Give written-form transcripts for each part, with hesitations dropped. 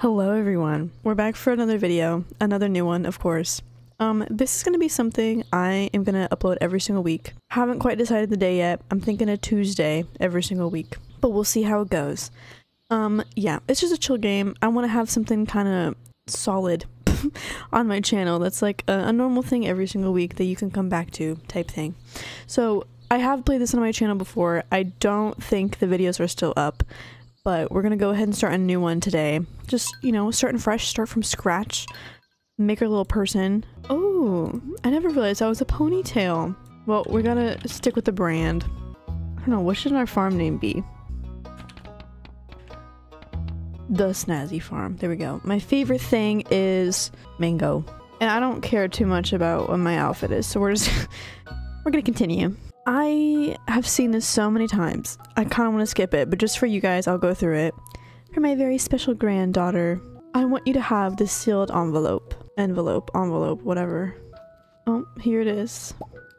Hello everyone, we're back for another video, another new one of course. This is going to be something I am going to upload every single week. Haven't quite decided the day yet, I'm thinking a Tuesday every single week, but we'll see how it goes. Yeah, it's just a chill game. I want to have something kind of solid on my channel that's like a normal thing every single week that you can come back to type thing. So I have played this on my channel before, I don't think the videos are still up. But we're gonna go ahead and start a new one today. Just, you know, starting fresh, start from scratch. Make our little person. Oh, I never realized that was a ponytail. Well, we're gonna stick with the brand. I don't know, what should our farm name be? The Snazzy Farm. There we go. My favorite thing is mango. And I don't care too much about what my outfit is, so we're just we're gonna continue. I have seen this so many times, I kind of want to skip it, but just for you guys, I'll go through it. For my very special granddaughter, I want you to have this sealed envelope. Envelope, whatever. Oh, here it is.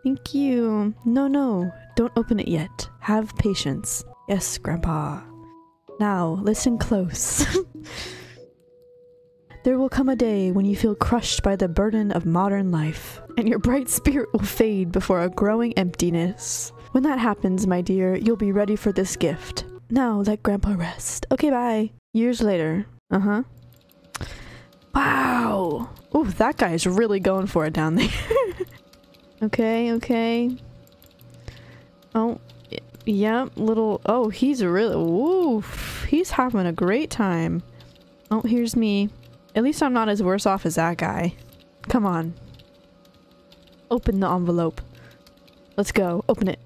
Thank you. No, don't open it yet. Have patience. Yes, Grandpa. Now, listen close. There will come a day when you feel crushed by the burden of modern life, and your bright spirit will fade before a growing emptiness. When that happens, my dear, you'll be ready for this gift. Now let Grandpa rest. Okay, bye. Years later. Wow. Ooh, that guy's really going for it down there. Okay. Oh, yeah, little... Oh, he's really... Ooh, he's having a great time. Oh, here's me. At least I'm not as worse off as that guy. Come on. Open the envelope. Let's go. Open it.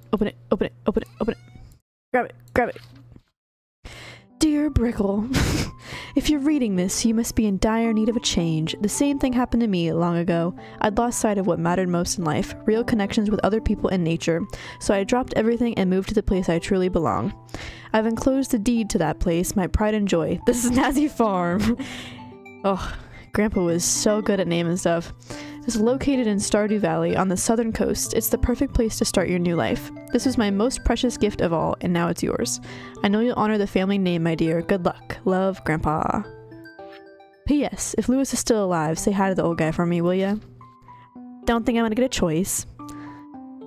Grab it. Dear Briickle, if you're reading this, you must be in dire need of a change. The same thing happened to me long ago. I'd lost sight of what mattered most in life, real connections with other people and nature. So I dropped everything and moved to the place I truly belong. I've enclosed the deed to that place, my pride and joy. This is Snazzy Farm. Oh, Grandpa was so good at naming stuff. It's located in Stardew Valley on the southern coast. It's the perfect place to start your new life. This was my most precious gift of all, and now it's yours. I know you'll honor the family name, my dear. Good luck. Love, Grandpa. P.S. If Lewis is still alive, say hi to the old guy for me, will ya? Don't think I'm gonna get a choice.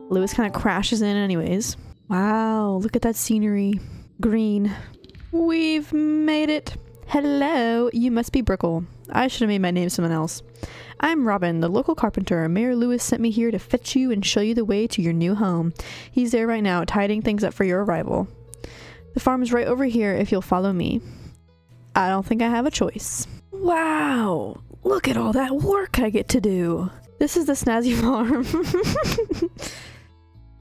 Lewis kind of crashes in anyways. Wow, look at that scenery. Green. We've made it. Hello, you must be Briickle. I should have made my name someone else. I'm Robin, the local carpenter. Mayor Lewis sent me here to fetch you and show you the way to your new home. He's there right now, tidying things up for your arrival. The farm's right over here if you'll follow me. I don't think I have a choice. Wow, look at all that work I get to do. This is the Snazzy Farm.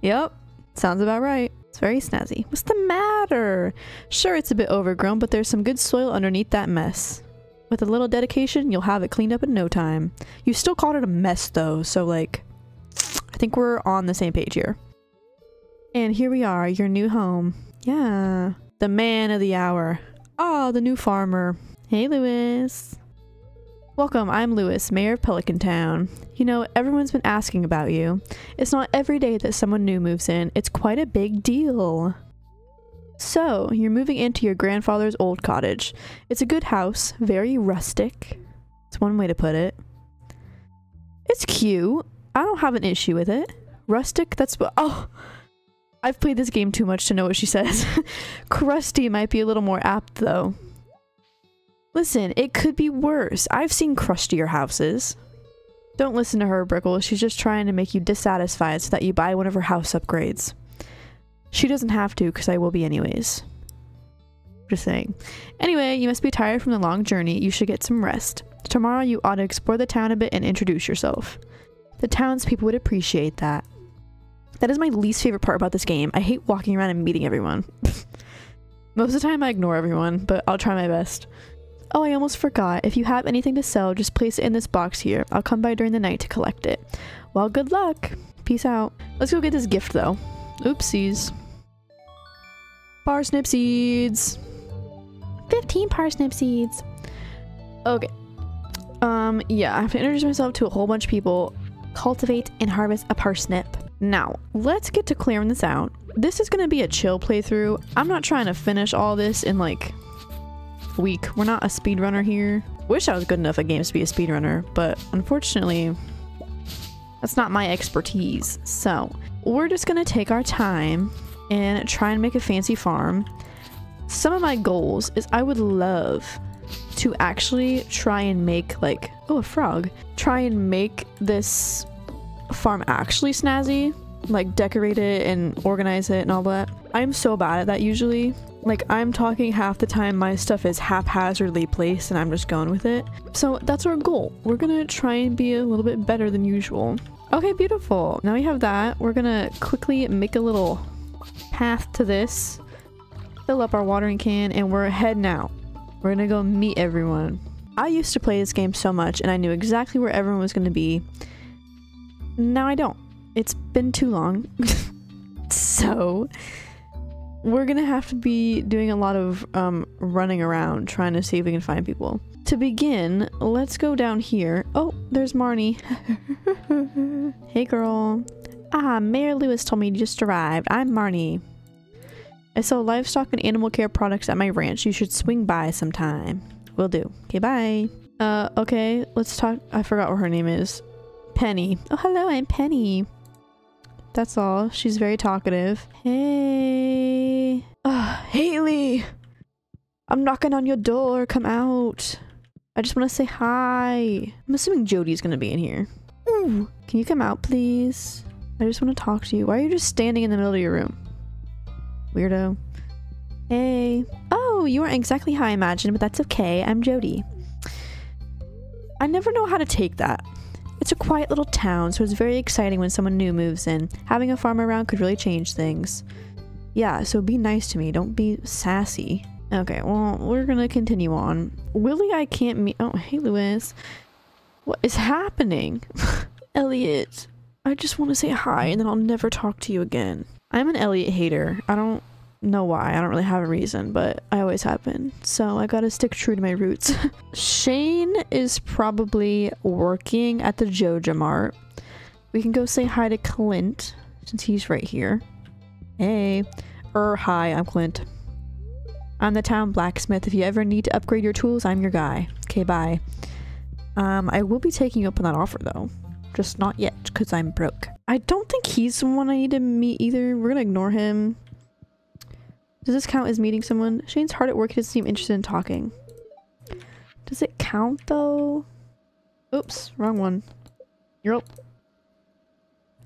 Yep, sounds about right. It's very snazzy. What's the matter? Sure, it's a bit overgrown, but there's some good soil underneath that mess. With a little dedication, you'll have it cleaned up in no time. You still called it a mess, though, so, like, I think we're on the same page here. And here we are, your new home. Yeah. The man of the hour. Oh, the new farmer. Hey, Lewis. Welcome, I'm Lewis, Mayor of Pelican Town. You know, everyone's been asking about you. It's not every day that someone new moves in. It's quite a big deal. So, you're moving into your grandfather's old cottage. It's a good house, very rustic. It's one way to put it. It's cute. I don't have an issue with it. Rustic, that's what- Oh! I've played this game too much to know what she says. Crusty might be a little more apt, though. Listen, it could be worse. I've seen crustier houses. Don't listen to her, Briickle. She's just trying to make you dissatisfied so that you buy one of her house upgrades. She doesn't have to, because I will be anyways. Just saying. Anyway, you must be tired from the long journey. You should get some rest. Tomorrow you ought to explore the town a bit and introduce yourself. The townspeople would appreciate that. That is my least favorite part about this game. I hate walking around and meeting everyone. Most of the time I ignore everyone, but I'll try my best. Oh, I almost forgot. If you have anything to sell, just place it in this box here. I'll come by during the night to collect it. Well, good luck. Peace out. Let's go get this gift, though. Oopsies. Parsnip seeds. 15 parsnip seeds. Okay. Yeah, I have to introduce myself to a whole bunch of people. Cultivate and harvest a parsnip. Now, let's get to clearing this out. This is going to be a chill playthrough. I'm not trying to finish all this in, like... weak. We're not a speedrunner here. Wish I was good enough at games to be a speedrunner, but unfortunately, that's not my expertise. So we're just gonna take our time and try and make a fancy farm. Some of my goals is I would love to actually try and make like, oh, a frog. Try and make this farm actually snazzy, like decorate it and organize it and all that. I'm so bad at that usually. Like, I'm talking half the time my stuff is haphazardly placed and I'm just going with it. So that's our goal. We're gonna try and be a little bit better than usual. Okay, beautiful. Now we have that. We're gonna quickly make a little path to this, fill up our watering can, and we're heading out. We're gonna go meet everyone. I used to play this game so much and I knew exactly where everyone was gonna be. Now I don't. It's been too long. So we're gonna have to be doing a lot of running around trying to see if we can find people. To begin, let's go down here. Oh, there's Marnie. Hey girl. Ah, Mayor Lewis told me you just arrived. I'm Marnie. I sell livestock and animal care products at my ranch. You should swing by sometime. Will do. Okay, bye. Okay, let's talk. I forgot what her name is. Penny. Oh, hello, I'm Penny. That's all. She's very talkative. Hey. Haley! I'm knocking on your door. Come out. I just want to say hi. I'm assuming Jody's gonna be in here. Ooh. Can you come out, please? I just want to talk to you. Why are you just standing in the middle of your room? Weirdo. Hey. Oh, you weren't exactly how I imagined, but that's okay. I'm Jody. I never know how to take that. It's a quiet little town, so it's very exciting when someone new moves in. Having a farm around could really change things. Yeah, so be nice to me. Don't be sassy. Okay, well, we're gonna continue on. Willie, I can't meet- oh, hey, Lewis. What is happening? Elliot, I just want to say hi, and then I'll never talk to you again. I'm an Elliot hater. I don't know why. I don't really have a reason, but I always have been. So I gotta stick true to my roots. Shane is probably working at the Joja Mart. We can go say hi to Clint since he's right here. Hey. Hi, I'm Clint. I'm the town blacksmith. If you ever need to upgrade your tools, I'm your guy. Okay, bye. I will be taking you up on that offer though. Just not yet, because I'm broke. I don't think he's the one I need to meet either. We're gonna ignore him. Does this count as meeting someone? Shane's hard at work. He doesn't seem interested in talking. Does it count though? Oops, wrong one. You're up.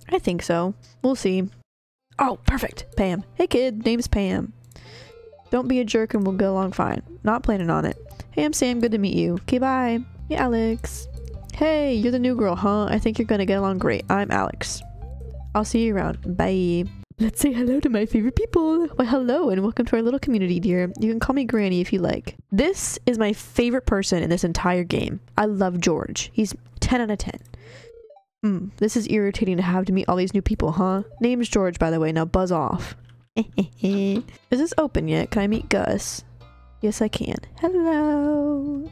I think so. We'll see. Oh, perfect. Pam. Hey kid, name's Pam. Don't be a jerk and we'll get along fine. Not planning on it. Hey, I'm Sam. Good to meet you. Okay, bye. Hey, Alex. Hey, you're the new girl, huh? I think you're gonna get along great. I'm Alex. I'll see you around. Bye. Let's say hello to my favorite people. Well, hello and welcome to our little community, dear. You can call me Granny if you like. This is my favorite person in this entire game. I love George. He's 10 out of 10. This is irritating to have to meet all these new people, huh? Name's George, by the way. Now buzz off. Is this open yet? Can I meet Gus? Yes, I can. Hello.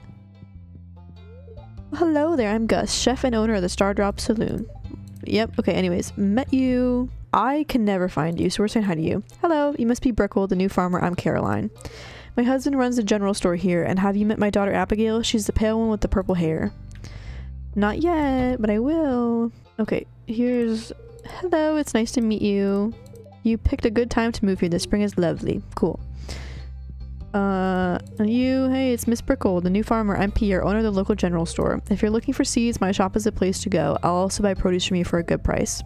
Hello there. I'm Gus, chef and owner of the Stardrop Saloon. Yep. Okay, anyways. Met you. I can never find you, so we're saying hi to you. Hello, you must be Briickle, the new farmer. I'm Caroline. My husband runs the general store here, and have you met my daughter Abigail? She's the pale one with the purple hair. Not yet, but I will. Okay, here's... Hello, it's nice to meet you. You picked a good time to move here. The spring is lovely. Cool. You, hey, it's Miss Briickle, the new farmer. I'm Pierre, owner of the local general store. If you're looking for seeds, my shop is the place to go. I'll also buy produce from you for a good price.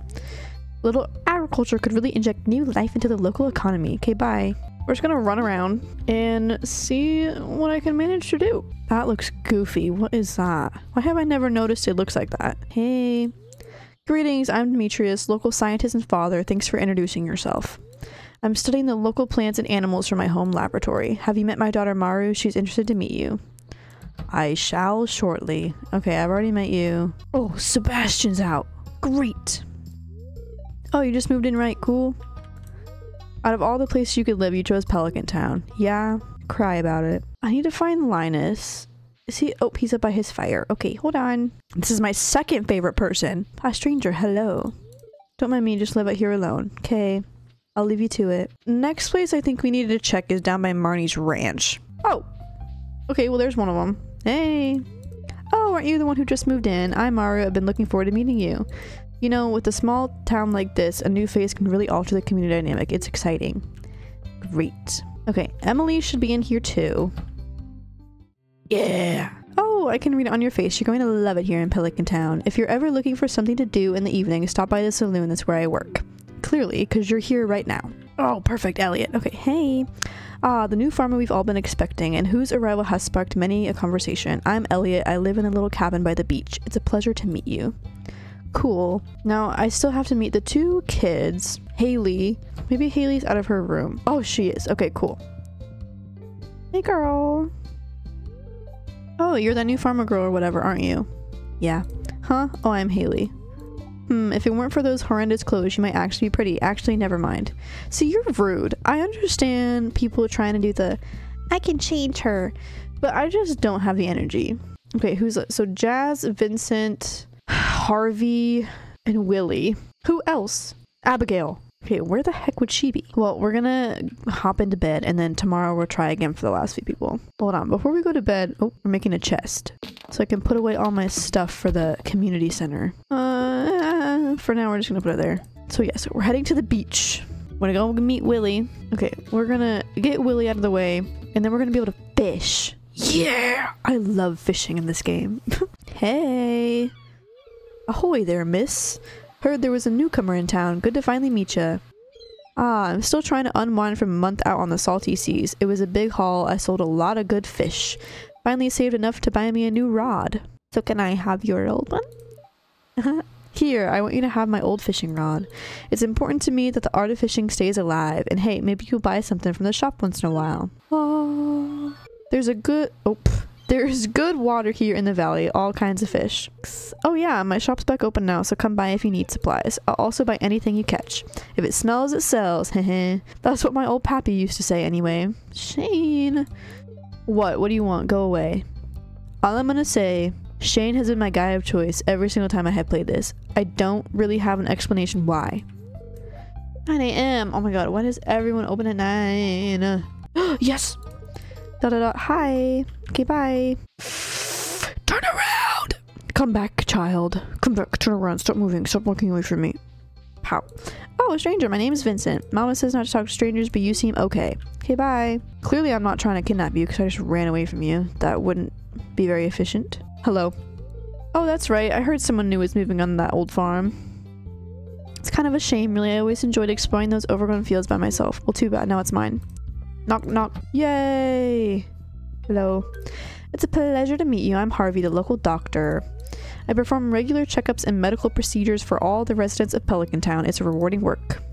Little agriculture could really inject new life into the local economy. Okay, bye. We're just gonna run around and see what I can manage to do. That looks goofy. What is that? Why have I never noticed it looks like that? Hey. Greetings, I'm Demetrius, local scientist and father. Thanks for introducing yourself. I'm studying the local plants and animals from my home laboratory. Have you met my daughter Maru? She's interested to meet you. I shall shortly. Okay, I've already met you. Oh, Sebastian's out. Great. Oh, you just moved in, right? Cool. Out of all the places you could live, you chose Pelican Town. Yeah, cry about it. I need to find Linus. Is he? Oh, he's up by his fire. Okay, hold on. This is my second favorite person. Ah, stranger, hello. Don't mind me, just live out here alone. Okay, I'll leave you to it. Next place I think we needed to check is down by Marnie's ranch. Oh, Okay, well there's one of them. Hey! Oh, aren't you the one who just moved in? I'm Mario. I've been looking forward to meeting you. You know, with a small town like this, a new face can really alter the community dynamic. It's exciting. Great. Okay, Emily should be in here too. Yeah! Oh, I can read it on your face. You're going to love it here in Pelican Town. If you're ever looking for something to do in the evening, stop by the saloon. That's where I work. Clearly, because you're here right now. Oh, perfect, Elliot. Okay, hey! Ah, the new farmer we've all been expecting, and whose arrival has sparked many a conversation. I'm Elliot. I live in a little cabin by the beach. It's a pleasure to meet you. Cool. Now, I still have to meet the two kids. Haley. Maybe Haley's out of her room. Oh, she is. Okay, cool. Hey, girl. Oh, you're that new farmer girl or whatever, aren't you? Yeah. Huh? Oh, I'm Haley. Hmm, if it weren't for those horrendous clothes, you might actually be pretty. Actually, never mind. See, you're rude. I understand people trying to do the, I can change her, but I just don't have the energy. Okay, who's, so Jazz, Vincent, Harvey, and Willie. Who else? Abigail. Okay, where the heck would she be? Well, we're gonna hop into bed, and then tomorrow we'll try again for the last few people. Hold on, before we go to bed, oh, we're making a chest. So I can put away all my stuff for the community center. For now, we're just gonna put it there. So yeah, so we're heading to the beach. We're gonna go meet Willie. Okay, we're gonna get Willie out of the way, and then we're gonna be able to fish. Yeah! I love fishing in this game. Hey! Ahoy there, miss! Heard there was a newcomer in town. Good to finally meet ya. Ah, I'm still trying to unwind from a month out on the salty seas. It was a big haul. I sold a lot of good fish. Finally saved enough to buy me a new rod. So can I have your old one? Here, I want you to have my old fishing rod. It's important to me that the art of fishing stays alive. And hey, maybe you'll buy something from the shop once in a while. Oh, there's a good... Oh, pff. There's good water here in the valley, all kinds of fish. Oh yeah, my shop's back open now, so come by if you need supplies. I'll also buy anything you catch. If it smells, it sells, heh. That's what my old pappy used to say anyway. Shane! What? What do you want? Go away. All I'm gonna say, Shane has been my guy of choice every single time I have played this. I don't really have an explanation why. 9 a.m. Oh my god, why does everyone open at 9? Yes! Da da da. Hi! Okay, bye. Turn around! Come back, child. Come back, turn around, stop moving, stop walking away from me. Pow. Oh, stranger, my name's Vincent. Mama says not to talk to strangers, but you seem okay. Okay, bye. Clearly I'm not trying to kidnap you because I just ran away from you. That wouldn't be very efficient. Hello. Oh, that's right. I heard someone new was moving on that old farm. It's kind of a shame, really. I always enjoyed exploring those overgrown fields by myself. Well, too bad. Now it's mine. Knock, knock. Yay! Hello. It's a pleasure to meet you. I'm Harvey, the local doctor. I perform regular checkups and medical procedures for all the residents of Pelican Town. It's a rewarding work.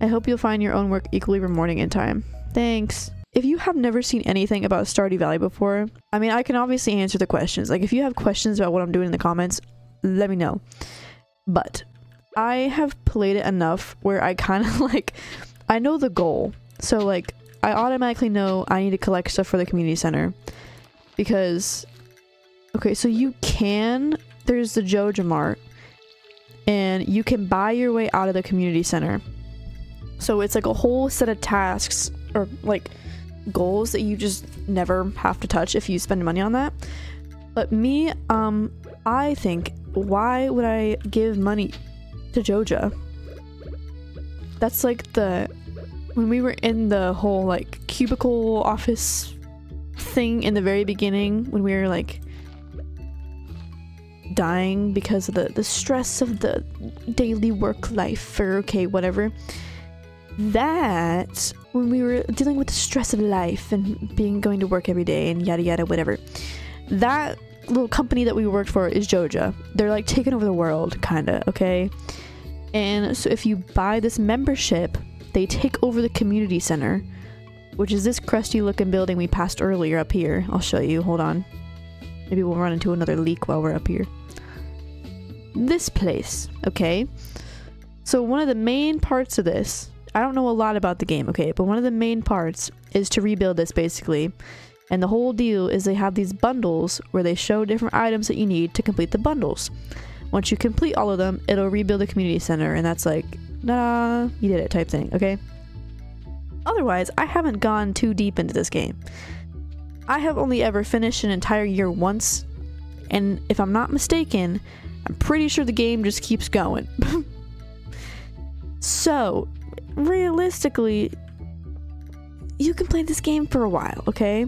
I hope you'll find your own work equally rewarding in time. Thanks. If you have never seen anything about Stardew Valley before, I mean, I can obviously answer the questions. Like, if you have questions about what I'm doing in the comments, let me know. But I have played it enough where I kind of, like, I know the goal. So, like, I automatically know I need to collect stuff for the community center because, okay, so you can, there's the Joja Mart and you can buy your way out of the community center. So it's like a whole set of tasks or like goals that you just never have to touch if you spend money on that. But me, I think, why would I give money to Joja? That's like the... When we were in the whole, like, cubicle office thing in the very beginning, when we were, like, dying because of the stress of the daily work life, or okay, whatever, that, when we were dealing with the stress of life and going to work every day and yada yada, whatever, that little company that we worked for is Joja. They're, like, taking over the world, kinda, okay? And so if you buy this membership, they take over the community center, which is this crusty looking building we passed earlier up here. I'll show you, hold on. Maybe we'll run into another leak while we're up here. This place, okay? So one of the main parts of this, I don't know a lot about the game, okay? But one of the main parts is to rebuild this basically. And the whole deal is they have these bundles where they show different items that you need to complete the bundles. Once you complete all of them, it'll rebuild the community center and that's like, nah, you did it type thing, okay? Otherwise, I haven't gone too deep into this game. I have only ever finished an entire year once, and if I'm not mistaken, I'm pretty sure the game just keeps going. So, realistically, you can play this game for a while, okay?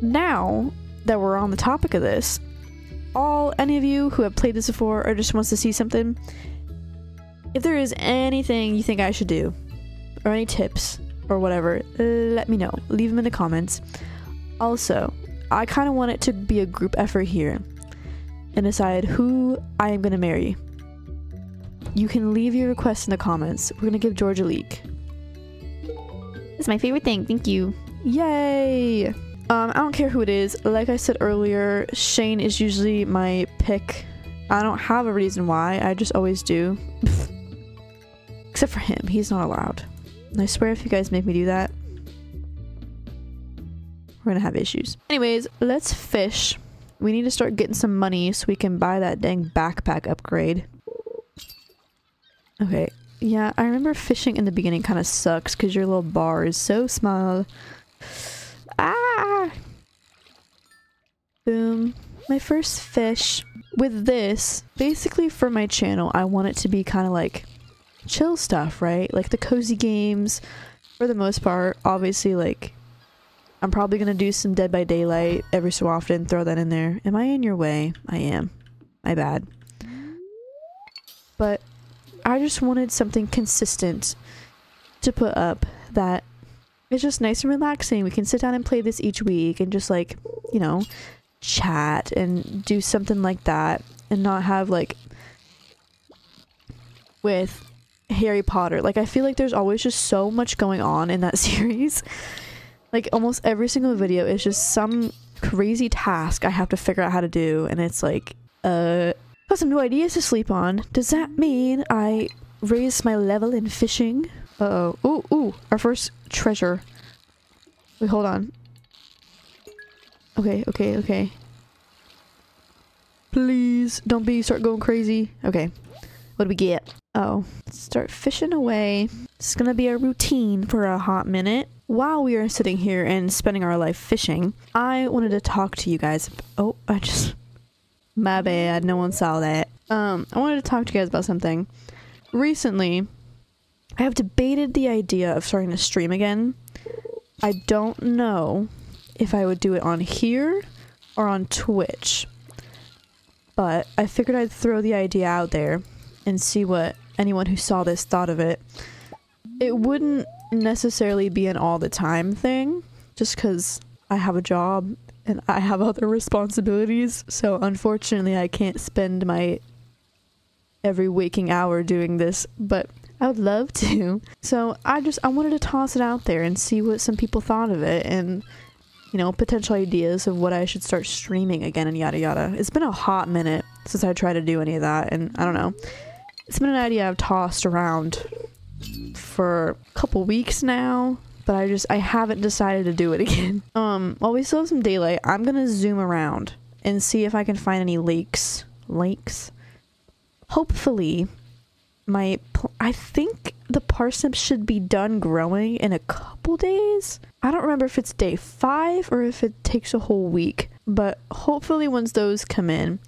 Now that we're on the topic of this, any of you who have played this before or just wants to see something, if there is anything you think I should do, or any tips, or whatever, let me know. Leave them in the comments. Also, I kind of want it to be a group effort here, and decide who I am going to marry. You can leave your requests in the comments. We're going to give George a leak. It's my favorite thing, thank you. Yay! I don't care who it is. Like I said earlier, Shane is usually my pick. I don't have a reason why, I just always do. Except for him, he's not allowed. And I swear if you guys make me do that, we're gonna have issues. Anyways, let's fish. We need to start getting some money so we can buy that dang backpack upgrade. Okay, yeah, I remember fishing in the beginning kind of sucks because your little bar is so small. Ah! Boom. My first fish. With this, basically for my channel, I want it to be kind of like chill stuff, right? Like the cozy games, for the most part. Obviously, like, I'm probably gonna do some Dead by Daylight every so often, throw that in there. Am I in your way? I am. My bad. But I just wanted something consistent to put up that it's just nice and relaxing. We can sit down and play this each week and just, like, you know, chat and do something like that, and not have, like, with Harry Potter, like, I feel like there's always just so much going on in that series. Like, almost every single video is just some crazy task I have to figure out how to do, and it's like, got some new ideas to sleep on. Does that mean I raised my level in fishing? Uh-oh. Ooh, ooh, our first treasure. Wait, hold on. Okay, okay, okay. Please, don't start going crazy. Okay, what do we get? Oh, start fishing away. It's gonna be a routine for a hot minute. While we are sitting here and spending our life fishing, I wanted to talk to you guys. Oh, my bad, no one saw that. I wanted to talk to you guys about something. Recently, I have debated the idea of starting to stream again. I don't know if I would do it on here or on Twitch, but I figured I'd throw the idea out there and see what anyone who saw this thought of it. It wouldn't necessarily be an all the time thing, just because I have a job and I have other responsibilities, so unfortunately I can't spend my every waking hour doing this, but I would love to. So I wanted to toss it out there and see what some people thought of it, and, you know, potential ideas of what I should start streaming again and yada yada. It's been a hot minute since I tried to do any of that, and I don't know. It's been an idea I've tossed around for a couple weeks now, but I haven't decided to do it again. While we still have some daylight, I'm gonna zoom around and see if I can find any lakes. Lakes? Hopefully, I think the parsnips should be done growing in a couple days. I don't remember if it's day 5 or if it takes a whole week, but hopefully once those come in,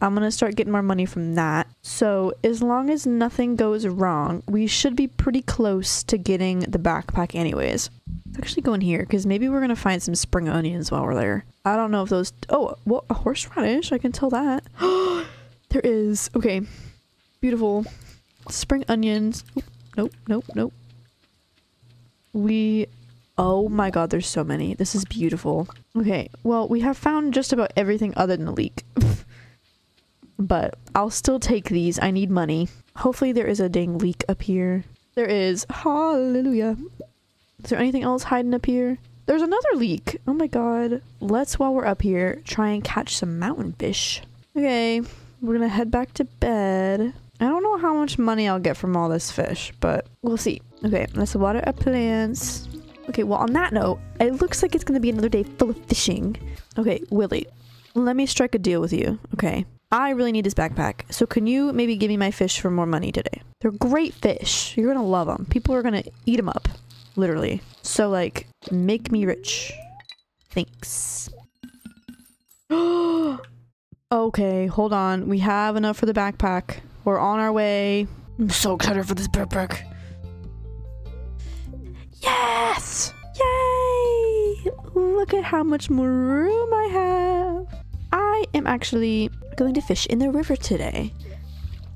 I'm gonna start getting more money from that. So as long as nothing goes wrong, we should be pretty close to getting the backpack anyways. Let's actually go in here, because maybe we're gonna find some spring onions while we're there. I don't know if those— oh, what, a horseradish? I can tell that. There is. Okay, beautiful. Spring onions. Oop, nope, nope, nope. Oh my god, there's so many. This is beautiful. Okay, well, we have found just about everything other than a leek. But I'll still take these. I need money. Hopefully there is a dang leek up here. There is. Hallelujah. Is there anything else hiding up here? There's another leek. Oh my god. Let's, while we're up here, try and catch some mountain fish. Okay, we're gonna head back to bed. I don't know how much money I'll get from all this fish, but we'll see. Okay, let's water our plants. Okay, well, on that note, it looks like it's gonna be another day full of fishing. Okay, Willie, let me strike a deal with you, okay? I really need this backpack, so can you maybe give me my fish for more money today? They're great fish. You're gonna love them. People are gonna eat them up, literally. So, like, make me rich. Thanks. Okay, hold on. We have enough for the backpack. We're on our way. I'm so excited for this backpack. Yes! Yay! Look at how much more room I have. I am actually going to fish in the river today.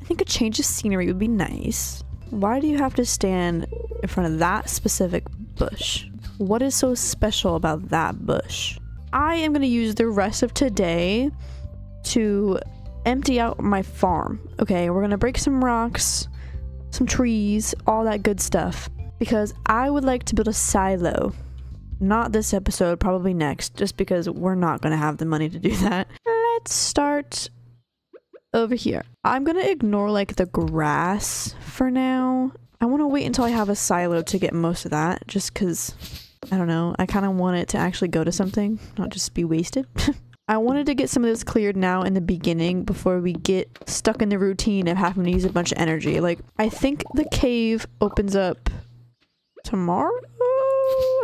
I think a change of scenery would be nice. Why do you have to stand in front of that specific bush? What is so special about that bush? I am going to use the rest of today to empty out my farm. Okay, we're going to break some rocks, some trees, all that good stuff. Because I would like to build a silo. Not this episode, probably next, just because we're not going to have the money to do that. Let's start over here. I'm going to ignore like the grass for now. I want to wait until I have a silo to get most of that, just because, I don't know, I kind of want it to actually go to something, not just be wasted. I wanted to get some of this cleared now in the beginning before we get stuck in the routine of having to use a bunch of energy. Like, I think the cave opens up tomorrow?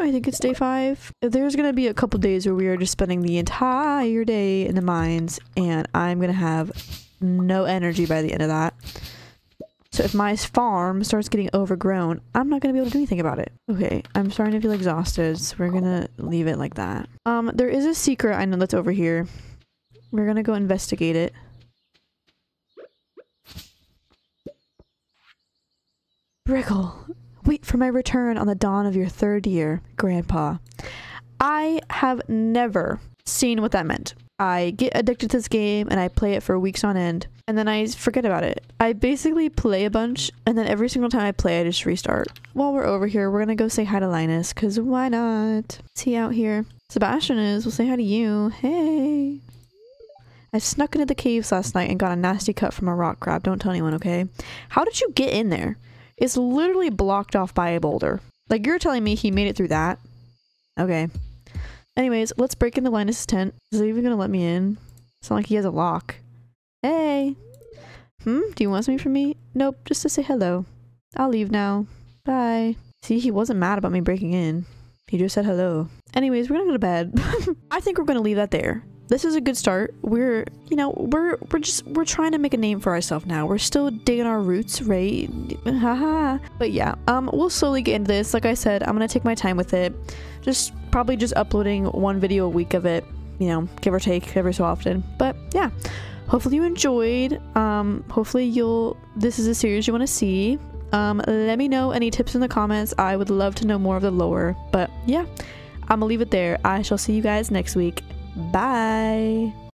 I think it's day 5. There's gonna be a couple days where we are just spending the entire day in the mines, and I'm gonna have no energy by the end of that. So if my farm starts getting overgrown, I'm not gonna be able to do anything about it. Okay, I'm starting to feel exhausted, so we're gonna leave it like that. There is a secret I know that's over here. We're gonna go investigate it. Briickle, wait for my return on the dawn of your 3rd year, Grandpa. I have never seen what that meant. I get addicted to this game and I play it for weeks on end, and then I forget about it. I basically play a bunch, and then every single time I play, I just restart. While we're over here, we're gonna go say hi to Linus, because why not? Is he out here? Sebastian is. We'll say hi to you. Hey. I snuck into the caves last night and got a nasty cut from a rock crab. Don't tell anyone, okay? How did you get in there? It's literally blocked off by a boulder. Like, you're telling me he made it through that? Okay. Anyways, let's break into Linus' tent. Is he even gonna let me in? It's not like he has a lock. Hey! Do you want something from me? Nope, just to say hello. I'll leave now. Bye. See, he wasn't mad about me breaking in. He just said hello. Anyways, we're gonna go to bed. I think we're gonna leave that there. This is a good start. We're, you know, we're trying to make a name for ourselves now. We're still digging our roots, right? Haha. But yeah, we'll slowly get into this. Like I said, I'm gonna take my time with it. Just probably just uploading 1 video a week of it, you know, give or take every so often. But yeah, hopefully you enjoyed. Hopefully this is a series you want to see. Let me know any tips in the comments. I would love to know more of the lore. But yeah, I'm gonna leave it there. I shall see you guys next week. Bye.